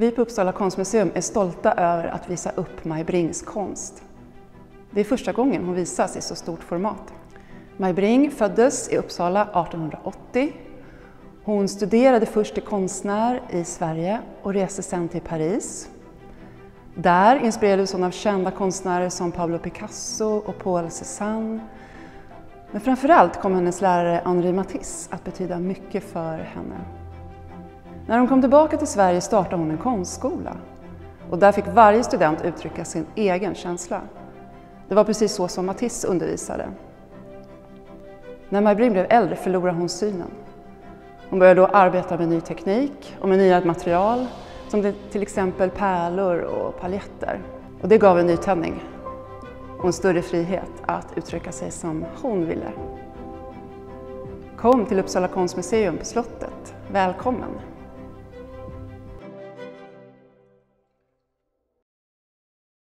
Vi på Uppsala konstmuseum är stolta över att visa upp Maj Brings konst. Det är första gången hon visas i så stort format. Maj Bring föddes i Uppsala 1880. Hon studerade först till konstnär i Sverige och reste sedan till Paris. Där inspirerades hon av kända konstnärer som Pablo Picasso och Paul Cézanne. Men framförallt kom hennes lärare Henri Matisse att betyda mycket för henne. När hon kom tillbaka till Sverige startade hon en konstskola. Och där fick varje student uttrycka sin egen känsla. Det var precis så som Matisse undervisade. När Maj Bring blev äldre förlorade hon synen. Hon började då arbeta med ny teknik och med nya material, som till exempel pärlor och paljetter. Och det gav en ny tändning och en större frihet att uttrycka sig som hon ville. Kom till Uppsala konstmuseum på slottet. Välkommen!